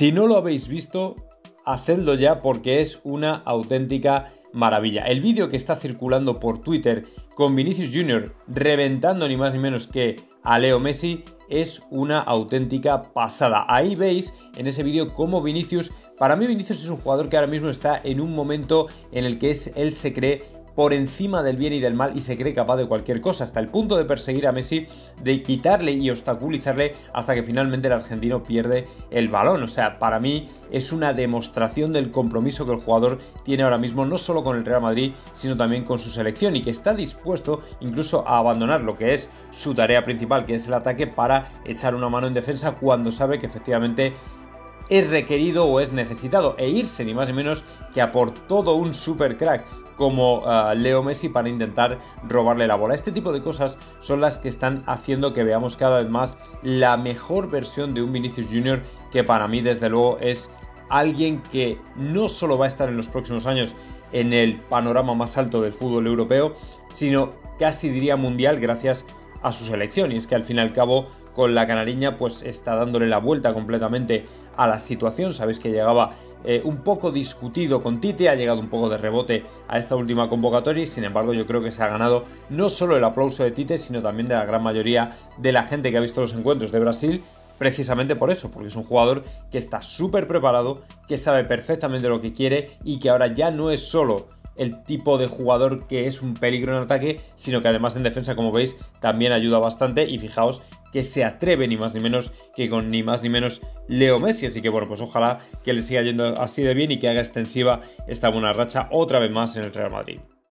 Si no lo habéis visto, hacedlo ya porque es una auténtica maravilla. El vídeo que está circulando por Twitter con Vinicius Jr. reventando ni más ni menos que a Leo Messi es una auténtica pasada. Ahí veis en ese vídeo cómo Vinicius, para mí Vinicius es un jugador que ahora mismo está en un momento en el que él se cree por encima del bien y del mal y se cree capaz de cualquier cosa, hasta el punto de perseguir a Messi, de quitarle y obstaculizarle hasta que finalmente el argentino pierde el balón. O sea, para mí es una demostración del compromiso que el jugador tiene ahora mismo, no solo con el Real Madrid, sino también con su selección, y que está dispuesto incluso a abandonar lo que es su tarea principal, que es el ataque, para echar una mano en defensa cuando sabe que efectivamente es requerido o es necesitado, e irse ni más ni menos que a por todo un super crack como Leo Messi para intentar robarle la bola. Este tipo de cosas son las que están haciendo que veamos cada vez más la mejor versión de un Vinicius Jr., que para mí desde luego es alguien que no solo va a estar en los próximos años en el panorama más alto del fútbol europeo, sino casi diría mundial, gracias a su selección. Y es que al fin y al cabo con la canariña pues está dándole la vuelta completamente a la situación. Sabéis que llegaba un poco discutido con Tite, ha llegado un poco de rebote a esta última convocatoria y sin embargo yo creo que se ha ganado no solo el aplauso de Tite, sino también de la gran mayoría de la gente que ha visto los encuentros de Brasil, precisamente por eso, porque es un jugador que está súper preparado, que sabe perfectamente lo que quiere y que ahora ya no es solo el tipo de jugador que es un peligro en ataque, sino que además en defensa, como veis, también ayuda bastante. Y fijaos que se atreve ni más ni menos que con ni más ni menos Leo Messi. Así que bueno, pues ojalá que le siga yendo así de bien y que haga extensiva esta buena racha otra vez más en el Real Madrid.